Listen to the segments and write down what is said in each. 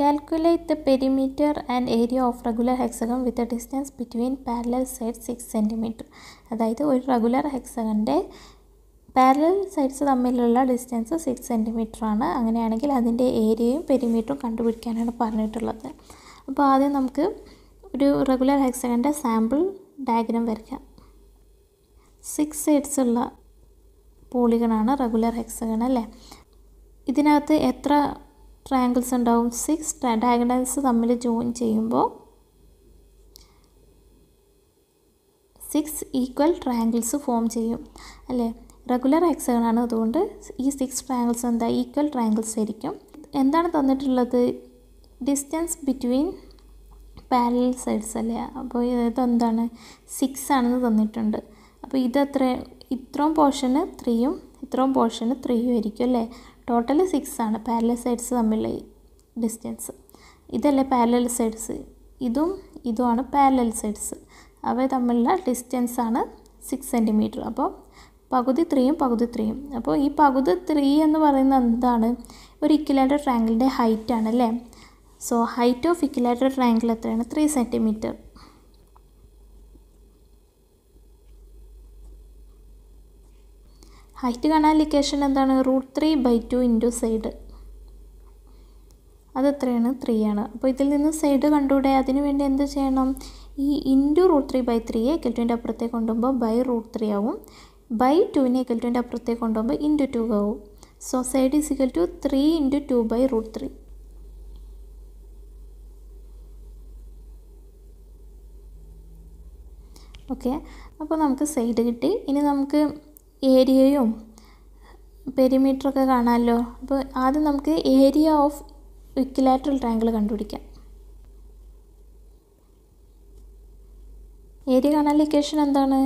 Calculate the perimeter and area of regular hexagon with the distance between parallel sides 6 cm. അതായത് ഒരു regular hexagonന്റെ parallel sides തമ്മിലുള്ള distance 6 cm ആണ്. അങ്ങനെയാണെങ്കിൽ അതിന്റെ ഏരിയയും പെരിമീറ്ററും കണ്ടുപിടിക്കാനാണ് പറഞ്ഞിട്ടുള്ളത്. അപ്പോൾ ആദ്യം നമുക്ക് ഒരു regular hexagonന്റെ sample diagram വരയ്ക്കാം. 6 sides ഉള്ള polygon ആണ് regular hexagon അല്ലേ. ഇതിനകത്ത് എത്ര triangles and down 6 diagonals തമ്മിൽ join ചെയ്യുമ്പോൾ 6 equal triangles form ചെയ്യും അല്ലേ. regular hexagon ആണ്, അതുകൊണ്ട് ഈ 6 triangles എന്താ equal triangles ആയിരിക്കും. എന്താണ് തന്നിട്ടുള്ളത്? distance between parallel sides അല്ലേ. അപ്പോൾ ഇത് എന്താണ് 6 ആണെന്ന് തന്നിട്ടുണ്ട്. അപ്പോൾ ഇത് ഇത്രയും portion 3 ഉം ഇത്രയും portion 3 ഉം ആയിരിക്കും അല്ലേ. Total 6 ആണ് parallel sides തമ്മിലുള്ള distance. ഇതല്ലേ parallel sides, ഇതും ഇതുമാണ് parallel sides. അവ തമ്മിലുള്ള distance ആണ് 6 cm. അപ്പോൾ പകുതി 3 ഉം പകുതി 3 ഉം. അപ്പോൾ ഈ പകുതി 3 എന്ന് പറയുന്നത് എന്താണ്? ഒരു equilateral triangle-ന്റെ height ആണ് അല്ലേ. So height of equilateral triangle എത്രയാണ്? 3 cm. height കണാലിക്കേഷൻ എന്താണ്? √3/2 into side. അത് എത്രയാണ്? 3 ആണ്. അപ്പോൾ ഇതിൽ നിന്ന് സൈഡ് കണ്ടുകൂടെ? അതിനു വേണ്ടി എന്ത് ചെയ്യണം? ഈ into √3/3 = ന്റെ അപ്പുറത്തേക്ക് കൊണ്ടുപോകുമ്പോൾ √3 ആവും. /2 നെ = ന്റെ അപ്പുറത്തേക്ക് കൊണ്ടുപോകുമ്പോൾ into 2 ആവും. So side = 3 into 2/√3. ഓക്കെ, അപ്പോൾ നമുക്ക് സൈഡ് കിട്ടി. ഇനി നമുക്ക് ഏരിയയും പെരിമീറ്ററൊക്കെ കാണാമല്ലോ. അപ്പോൾ ആദ്യം നമുക്ക് ഏരിയ ഓഫ് ഇക്വിലാറ്ററൽ ട്രയാങ്കിൾ കണ്ടുപിടിക്കാം. ഏരിയ കണാലിക്കേഷൻ എന്താണ്?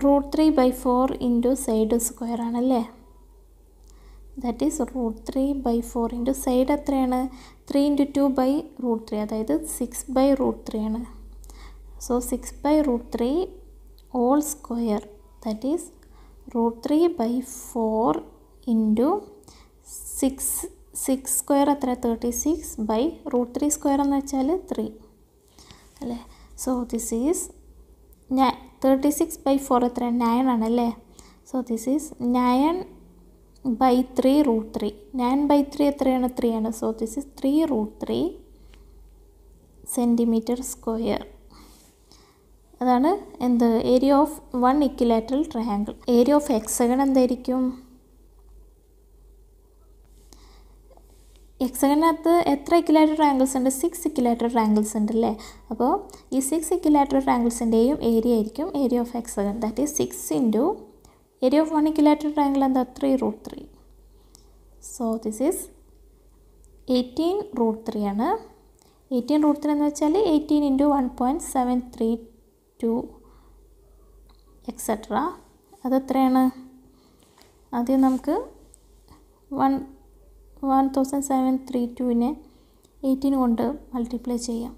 √3/4 ഇൻറ്റു സൈഡ് സ്ക്വയർ ആണല്ലേ. ദാറ്റ് ഈസ് √3/4 ഇൻറ്റു സൈഡ് എത്രയാണ്? 3 ഇൻറ്റു 2/√3, അതായത് 6/√3 ആണ്. So 6/√3 all square. That is √3/4 into 6 square अतरा 36/√3 square अन्ना चाले 3 अले. So this is 36/4 अतरा 9 अन्ना ले. So this is 9/3√3. 9/3 अतरा Anna 3 Anna. So this is 3/√3 centimeter square. അതാണ് എന്ത്? Area of one equilateral triangle. Area of hexagon എന്തായിരിക്കും? ഹെക്സഗണിനകത്ത് എത്ര ഇക്വിലാറ്ററൽ ട്രയാങ്കിൾസ് ഉണ്ട്? 6 ഇക്വിലാറ്ററൽ ട്രയാങ്കിൾസ് ഉണ്ട് അല്ലേ. അപ്പോൾ ഈ 6 ഇക്വിലാറ്ററൽ ട്രയാങ്കിൾസിൻ്റെയും ഏരിയ ആയിരിക്കും area of hexagon. That is 6 into area of one equilateral triangle എന്താ? 3/√3. സോ ദിസ് ഈസ് 18/√3 ആണ്. 18/√3 എന്ന് വെച്ചാൽ 18 into 1.732 എക്സെട്ര. അതെത്രയാണ്? ആദ്യം നമുക്ക് 1.732-നെ 18 കൊണ്ട് മൾട്ടിപ്ലൈ ചെയ്യാം.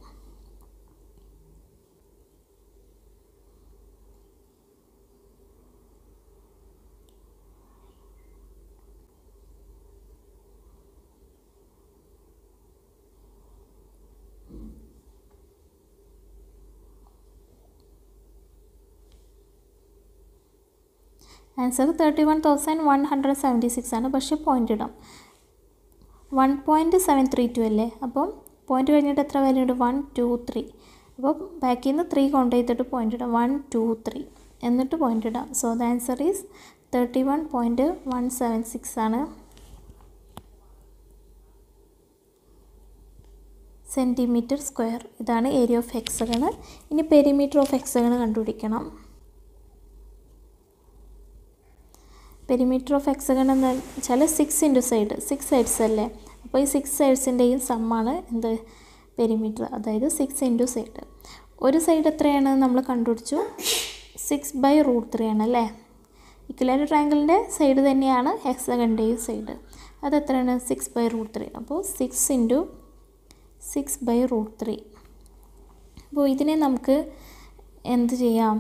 ആൻസർ 31,176 ആണ്. പക്ഷേ പോയിൻ്റ് ഇടാം. 1.732 അല്ലേ. അപ്പം പോയിൻ്റ് കഴിഞ്ഞിട്ട് എത്ര വാല്യൂണ്ട്? 1, 2, 3. അപ്പോൾ ബാക്കിൽ നിന്ന് 3 കൗണ്ട് ചെയ്തിട്ട് പോയിൻ്റ് ഇടാം. 1, 2, 3 എന്നിട്ട് പോയിൻ്റ് ഇടാം. സോ ദ ആൻസർ ഈസ് 31.176 ആണ് സെൻറ്റിമീറ്റർ സ്ക്വയർ. ഇതാണ് ഏരിയ ഓഫ് ഹെക്സഗൺ. ഇനി പെരിമീറ്റർ ഓഫ് ഹെക്സഗൺ കണ്ടുപിടിക്കണം. പെരിമീറ്റർ ഓഫ് ഹെക്സഗൺ എന്ന് വെച്ചാൽ 6 ഇൻറ്റു സൈഡ്, 6 സൈഡ്സ് അല്ലേ. അപ്പോൾ ഈ 6 സൈഡ്സിൻ്റെയും സമ്മാണ് എന്ത്? പെരിമീറ്റർ. അതായത് 6 ഇൻറ്റു സൈഡ്. ഒരു സൈഡ് എത്രയാണ് നമ്മൾ കണ്ടുപിടിച്ചു? 6/√3 ആണ് അല്ലേ. ഇക്വിലാറ്ററൽ ട്രയാങ്കിളിൻ്റെ സൈഡ് തന്നെയാണ് ഹെക്സഗണിൻ്റെയും സൈഡ്. അതെത്രയാണ്? 6/√3. അപ്പോൾ 6 ഇൻറ്റു 6/√3. അപ്പോൾ ഇതിനെ നമുക്ക് എന്ത് ചെയ്യാം?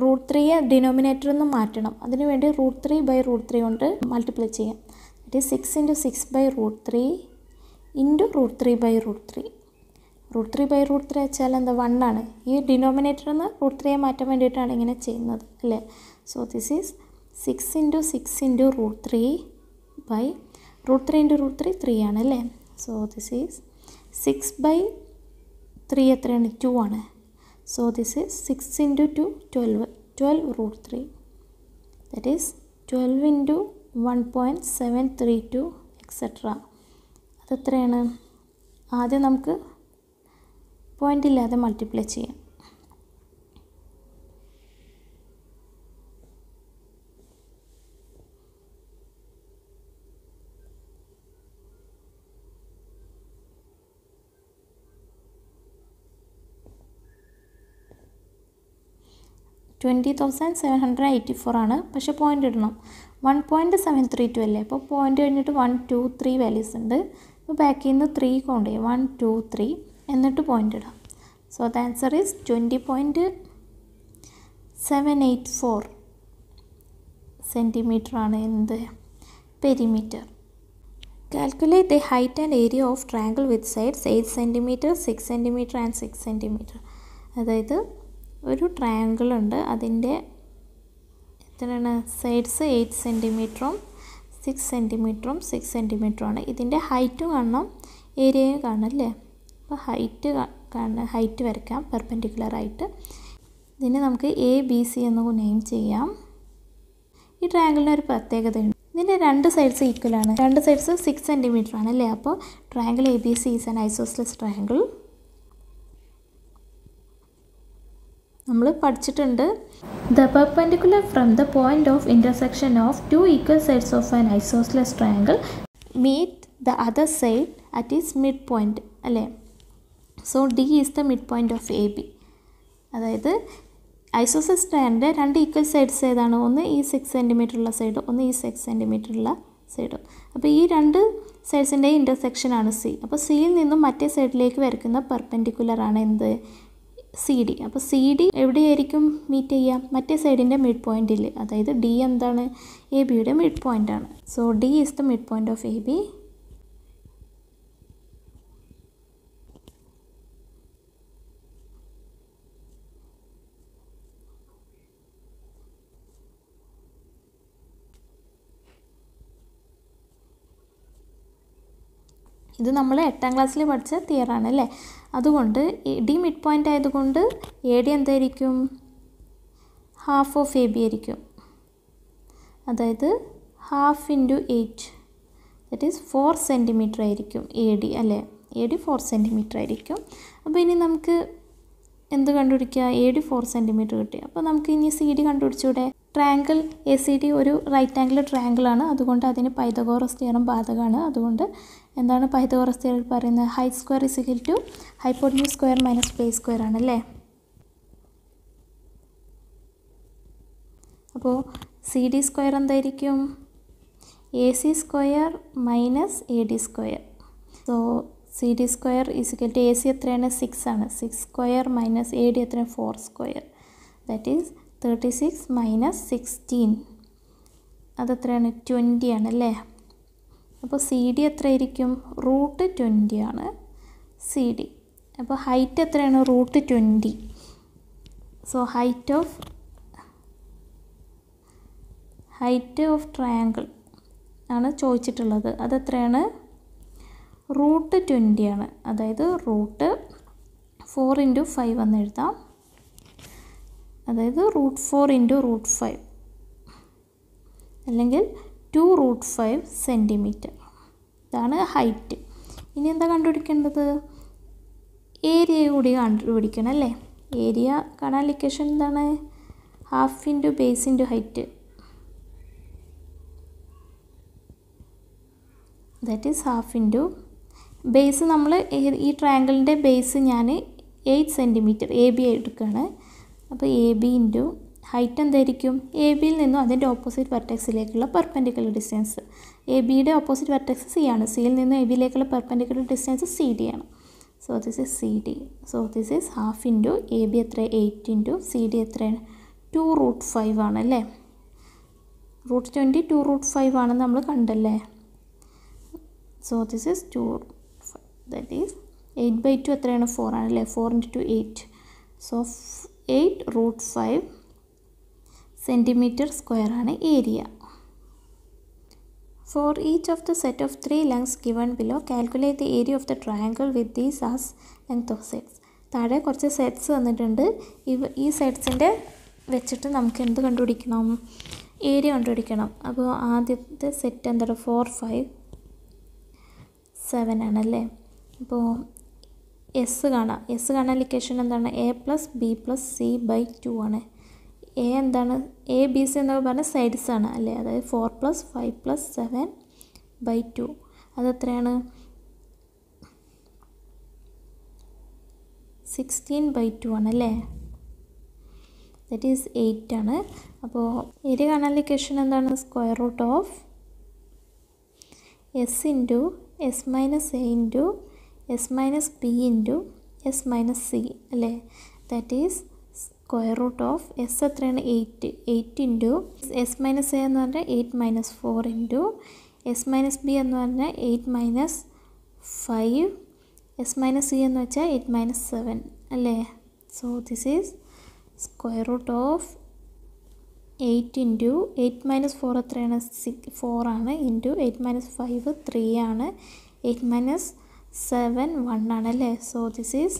√3 ഡിനോമിനേറ്ററിൽ നിന്ന് മാറ്റണം. അതിനുവേണ്ടി √3/√3 കൊണ്ട് മൾട്ടിപ്ലൈ ചെയ്യാം. That is 6 into 6/√3 into root 3 by root 3. Root 3 by root 3 is 1. This denominator is root 3 by. So this is 6 into root 3 by root 3 into root 3 3. So this is 6 by 3 is 2. So this is 6 into 2 12. 12 root 3. That is 12 into 1.732 etc. That's 3. That is the point illade multiply cheyyam. $20,784 but point idunam 1.732 alle appo point kennittu 1 2 3 values undu appo back in 3 count 1 2 3 എന്നിട്ട് point ഇടാം. So the answer is 20.784 സെൻറ്റിമീറ്ററാണ് എന്ത് perimeter. Calculate the height and area of triangle with sides 8 centimetre 6 centimetre and 6 centimetre. അതായത് ഒരു triangle ഉണ്ട്, അതിൻ്റെ എത്രയാണ് sides 8 സെൻറ്റിമീറ്ററും 6 സെൻറ്റിമീറ്ററുമാണ്. ഇതിൻ്റെ ഹൈറ്റും കാണണം ഏരിയയും കാണണം അല്ലേ. അപ്പോൾ ഹൈറ്റ് വരയ്ക്കാം പെർപെൻഡിക്കുലറായിട്ട്. ഇതിനെ നമുക്ക് ABC എന്ന് നെയിം ചെയ്യാം. ഈ ട്രയാങ്കിളിന് ഒരു പ്രത്യേകതയുണ്ട്, ഇതിൻ്റെ 2 സൈഡ്സ് ഈക്വലാണ്, 2 സൈഡ്സ് 6 സെൻറ്റിമീറ്റർ ആണ് അല്ലേ. അപ്പോൾ triangle ABC is an isosceles triangle. നമ്മൾ പഠിച്ചിട്ടുണ്ട് the perpendicular from the point of intersection of two equal sides of an isosceles triangle meet the other side at its midpoint അല്ലേ. So D is the midpoint of AB. അതായത് isosceles ട്രയാങ്കിളിൻ്റെ 2 equal sides ഏതാണ്, ഒന്ന് ഈ 6 centimetre ഉള്ള side, ഒന്ന് ഈ 6 centimetre ഉള്ള സൈഡ്. അപ്പോൾ ഈ 2 സൈഡ്സിൻ്റെ ഇൻ്റർസെക്ഷൻ ആണ് സി. അപ്പോൾ സിയിൽ നിന്നും മറ്റേ സൈഡിലേക്ക് വരയ്ക്കുന്ന പെർപെൻഡിക്കുലർ ആണ് എന്ത് CD. അപ്പോൾ CD എവിടെയായിരിക്കും മീറ്റ് ചെയ്യാം, മറ്റേ സൈഡിൻ്റെ മിഡ് പോയിൻറ്റിൽ. അതായത് D എന്താണ്, ABയുടെ മിഡ് പോയിൻ്റ് ആണ്. So D is the midpoint of AB. ഇത് നമ്മൾ 8ാം ക്ലാസ്സിൽ പഠിച്ച തിയറാണ് അല്ലേ. അതുകൊണ്ട് D മിഡ് പോയിൻ്റ് ആയതുകൊണ്ട് AD എന്തായിരിക്കും, ഹാഫ് ഓഫ് AB ആയിരിക്കും. അതായത് half into 8 that is 4 centimetre ആയിരിക്കും AD അല്ലേ. AD 4 സെൻറ്റിമീറ്റർ ആയിരിക്കും. അപ്പോൾ ഇനി നമുക്ക് എന്ത് കണ്ടുപിടിക്കുക, AD 4 സെൻറ്റിമീറ്റർ കിട്ടി. അപ്പോൾ നമുക്ക് ഇനി CD കണ്ടുപിടിച്ചൂടെ. ട്രയാങ്കിൾ ACD ഒരു റൈറ്റ് ആംഗിൾ ട്രയാങ്കിളാണ്, അതുകൊണ്ട് അതിന് പൈതഗോറസ് തിയറം ബാധകമാണ്. അതുകൊണ്ട് എന്താണ് പൈതഗോറസ് തിയറം പറയുന്നത്, height square is equal to hypotenuse square minus base square ആണല്ലേ. അപ്പോൾ CD² എന്തായിരിക്കും, AC² minus AD². So CD² is equal to AC എത്രയാണ് 6 ആണ്, 6² മൈനസ് AD എത്രയാണ് 4². ദാറ്റ് ഈസ് 36 മൈനസ് 16 അതെത്രയാണ് 20 ആണല്ലേ. അപ്പോൾ CD എത്രയായിരിക്കും, റൂട്ട് 20 ആണ് CD. അപ്പോൾ ഹൈറ്റ് എത്രയാണ്, root 20. So height of triangle ആണ് ചോദിച്ചിട്ടുള്ളത്, അതെത്രയാണ് റൂട്ട് 20 ആണ്. അതായത് റൂട്ട് 4 into 5 എന്ന് എഴുതാം. അതായത് റൂട്ട് 4 into റൂട്ട് 5 അല്ലെങ്കിൽ 2 റൂട്ട് 5 സെൻറ്റിമീറ്റർ. ഇതാണ് ഹൈറ്റ്. ഇനി എന്താ കണ്ടുപിടിക്കേണ്ടത്, ഏരിയ കൂടി കണ്ടുപിടിക്കണം അല്ലേ. ഏരിയ കാണാൻ ലൊക്കേഷൻ എന്താണ്, half into base into height that is half into base. നമ്മൾ ഈ ട്രയാങ്കിളിൻ്റെ ബേസ് ഞാൻ 8 സെൻറ്റിമീറ്റർ AB എടുക്കുകയാണ്. അപ്പോൾ AB ഇൻറ്റു ഹൈറ്റ് എന്തായിരിക്കും, ABയിൽ നിന്നും അതിൻ്റെ ഓപ്പോസിറ്റ് വെർട്ടെക്സിലേക്കുള്ള പെർപെൻഡിക്കുലർ ഡിസ്റ്റൻസ്. ABയുടെ ഓപ്പോസിറ്റ് വെർട്ടെക്സ് C ആണ്, സിയിൽ നിന്നും ABയിലേക്കുള്ള പെർപെൻഡിക്കുലർ ഡിസ്റ്റൻസ് CD ആണ്. So this is CD. So this is half into AB എത്ര 8 ഇൻറ്റു CD എത്രയാണ് 2 റൂട്ട് 5 ആണ് അല്ലേ. റൂട്ട് 20 2 റൂട്ട് 5 ആണെന്ന് നമ്മൾ കണ്ടല്ലേ. So this is 2 that is 8 by 2 എത്രയാണ് 4 ആണല്ലേ 4 into 2 8 so 8 root 5 centimeter square ആണ് area. For each of the set of three lengths given below, calculate the area of the triangle with these as length of sets. താഴെ കുറച്ച് sets തന്നിട്ടുണ്ട്. ഈ സെറ്റ്സിന്റെ വെച്ചിട്ട് നമുക്ക് എന്ത് കണ്ടുപിടിക്കണം? ഏരിയ കണ്ടുപിടിക്കണം. അപ്പോൾ ആദ്യത്തെ സെറ്റ് എന്താണ് 4 5 7 ആണല്ലേ. അപ്പോൾ എസ് കാണാം. എസ് കാണാൻ ലൊക്കേഷൻ എന്താണ് a plus b plus c by 2 ആണ്. a എന്താണ് എ ബി സി എന്നൊക്കെ പറഞ്ഞാൽ സൈഡ്സ് ആണ് അല്ലേ. അതായത് 4 പ്ലസ് 5 പ്ലസ് 7 ബൈ 2 അതെത്രയാണ് 16 ബൈ 2 ആണല്ലേ. ദറ്റ് ഈസ് 8 ആണ്. അപ്പോൾ ഏരിയ കാണാൻ ലൊക്കേഷൻ എന്താണ് square root of S into S minus A into S minus B into S minus c അല്ലേ. That is square root of s എത്രയാണ് 8 8 ഇൻറ്റു എസ് മൈനസ് എ എന്ന് പറഞ്ഞാൽ 8 minus 4 into S minus b എന്ന് പറഞ്ഞാൽ 8 minus 5 S minus C എന്ന് വെച്ചാൽ 8 minus 7 അല്ലേ. So this is square root of 8 into 8 minus 4 എത്രയാണ് 4 ആണ് ഇൻറ്റു 8 മൈനസ് 5 3 ആണ് 8 മൈനസ് 7 1 ആണ് അല്ലേ. So this is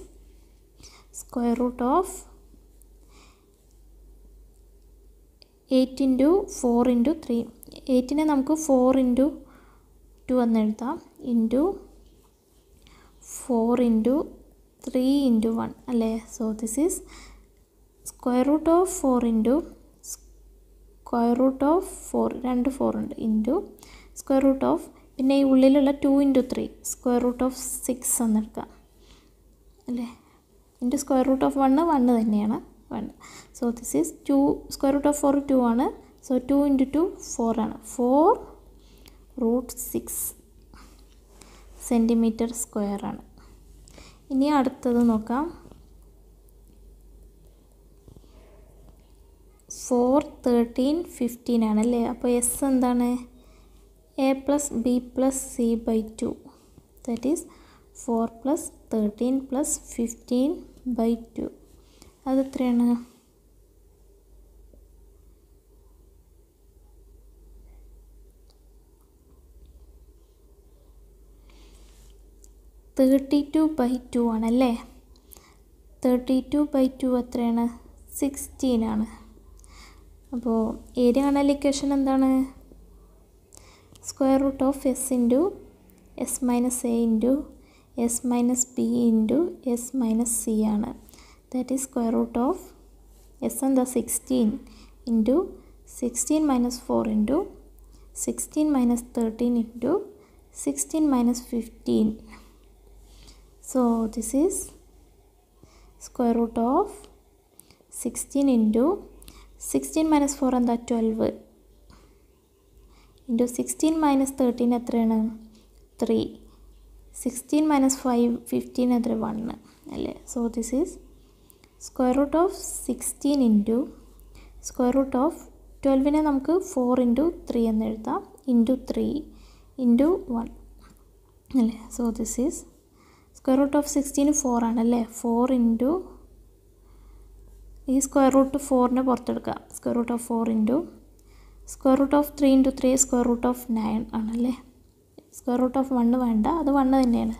square root of 8 into 4 into 3 എയ്റ്റിനെ നമുക്ക് 4 ഇൻറ്റു 2 എന്നെഴുതാം ഇൻറ്റു 4 ഇൻറ്റു 3 ഇൻറ്റു 1 അല്ലേ. So this is square root of 4 into square root of 4 രണ്ട് 4 ഉണ്ട് ഇൻറ്റു സ്ക്വയർ റൂട്ട് ഓഫ് പിന്നെ ഈ ഉള്ളിലുള്ള 2 ഇൻറ്റു 3 സ്ക്വയർ റൂട്ട് ഓഫ് 6 എന്നെടുക്കാം അല്ലേ. ഇൻറ്റു സ്ക്വയർ റൂട്ട് ഓഫ് 1 തന്നെയാണ് 1. So this is 2 square root of 4 2 ആണ്. So 2 into 2 4 ആണ്. 4 root 6 centimeter square ആണ്. ഇനി അടുത്തത് നോക്കാം 4 13 15 ആണ് അല്ലേ. അപ്പോൾ s എന്താണ് a plus b plus c by 2 that is 4 plus 13 plus 15 by 2 അതെത്രയാണ് 32 by 2 ആണല്ലേ. 32 by 2 എത്രയാണ് 16 ആണ്. അപ്പോൾ ഏരിയ കാണാൻ ലൊക്കേഷൻ എന്താണ് square root of S into S minus A into S minus B into S minus C ആണ്. That is square root of s and the 16 into 16 minus 4 into 16 minus 13 into 16 minus 15. So this is square root of 16 into 16 minus 4 and the 12 into 16 minus 13 എത്രയാണ് 3 16 minus 5 15 എത്ര 1 അല്ലേ. So this is square root of 16 into square root of 12നെ നമുക്ക് 4 into 3 എന്ന് എഴുതാം into 3 into 1 അല്ലേ. So this is square root of 16 4 ആണല്ലേ. 4 into ഈ സ്ക്വയർ റൂട്ട് 4നെ പുറത്തെടുക്കുക square root of 4 into square root of 3 into 3 square root of 9 ആണല്ലേ. സ്ക്വയർ റൂട്ട് ഓഫ് 1 വേണ്ട അത് 1 തന്നെയാണ്.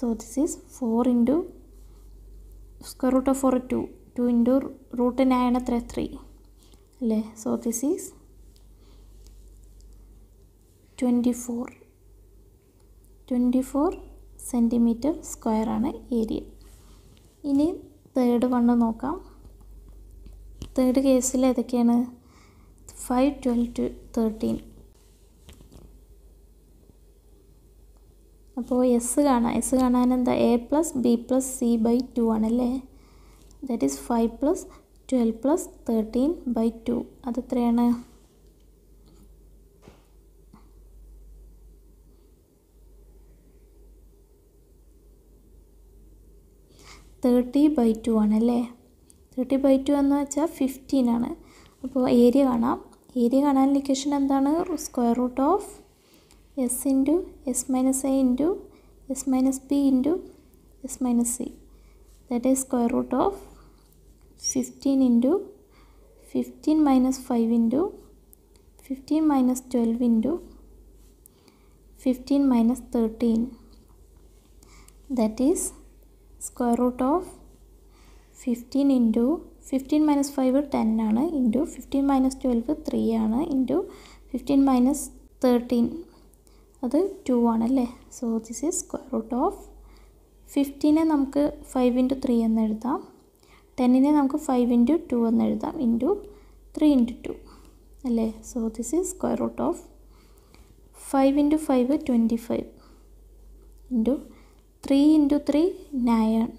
So this is 4 into square root of 4 2 2 into root 9 എത്ര 3 അല്ലേ. So this is 24 centimetre square ആണ് ഏരിയ. ഇനി തേർഡ് വണ്ണ് നോക്കാം. Third കേസിൽ ഏതൊക്കെയാണ് 5 12 13. അപ്പോൾ എസ് കാണാം. എസ് കാണാൻ എന്താ A plus B plus C by 2 ആണല്ലേ. That is 5 plus 12 plus 13 by 2 അതെത്രയാണ് 30 ബൈ 2 ആണല്ലേ. 30 ബൈ 2 എന്ന് വെച്ചാൽ 15 ആണ്. അപ്പോൾ ഏരിയ കാണാം. ഏരിയ കാണാൻ ലൊക്കേഷൻ എന്താണ് square root of S into S minus A into s minus b into s minus c. That is square root of 15 into 15 minus 5 into 15 minus 12 into 15 minus 13. That is square root of 15 into 15 minus 5 10 into 15 minus 12 3 into 15 minus 13. That 2 is. So this is square root of 15 is 5 into 3 and 10 is 5 into 2 and into 3 into 2. So this is square root of 5 into 5 is 25 into 3 into 3 9,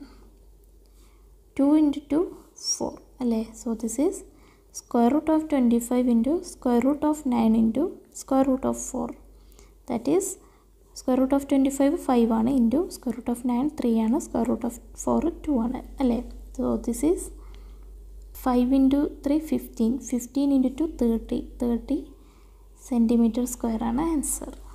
2 into 2 4. So this is square root of 25 into square root of 9 into square root of 4. That is square root of 25 5 into square root of 9 3 and square root of 4 2 and. So this is 5 into 3 15, 15 into 2 30, 30 centimeter square answer.